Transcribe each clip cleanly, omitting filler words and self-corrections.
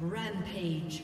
Rampage.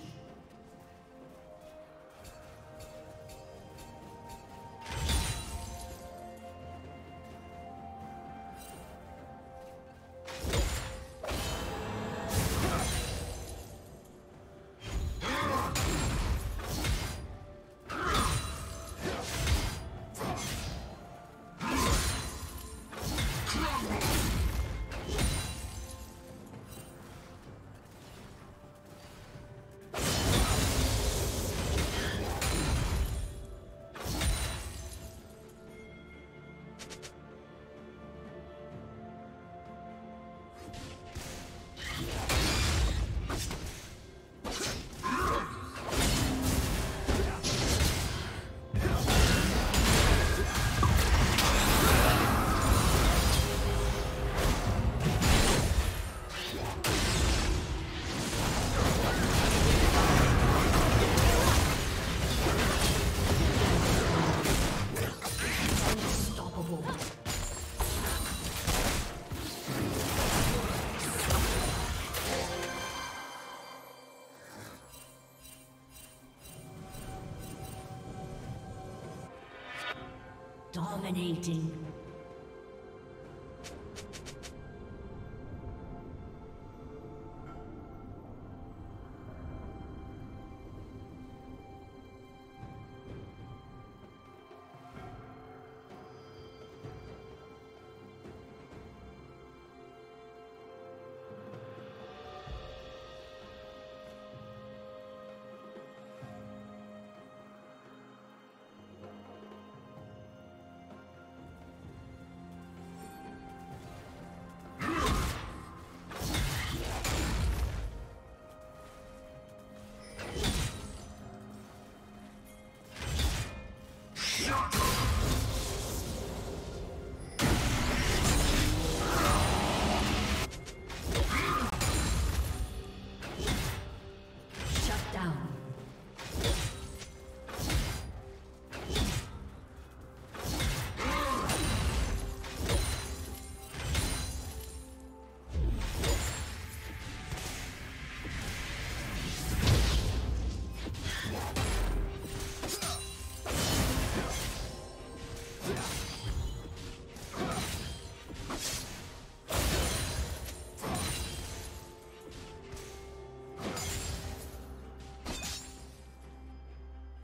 Dominating.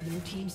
Blue team's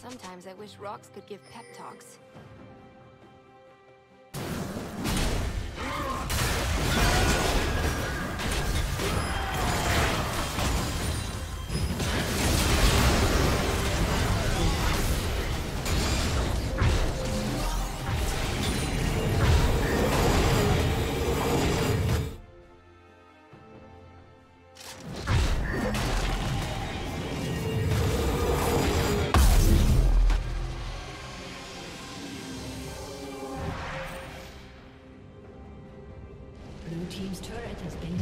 Sometimes I wish rocks could give pep talks. Red Team's turret has been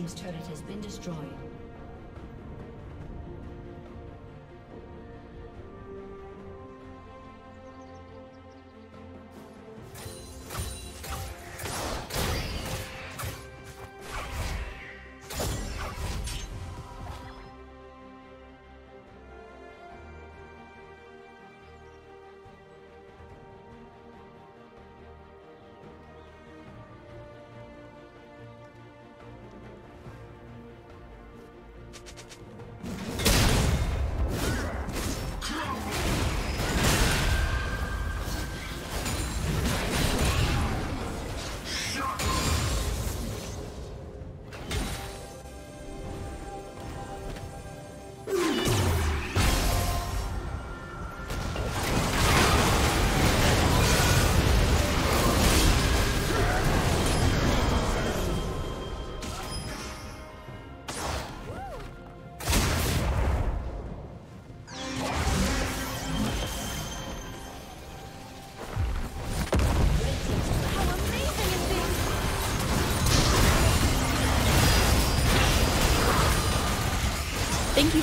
team's turret has been destroyed. Thank you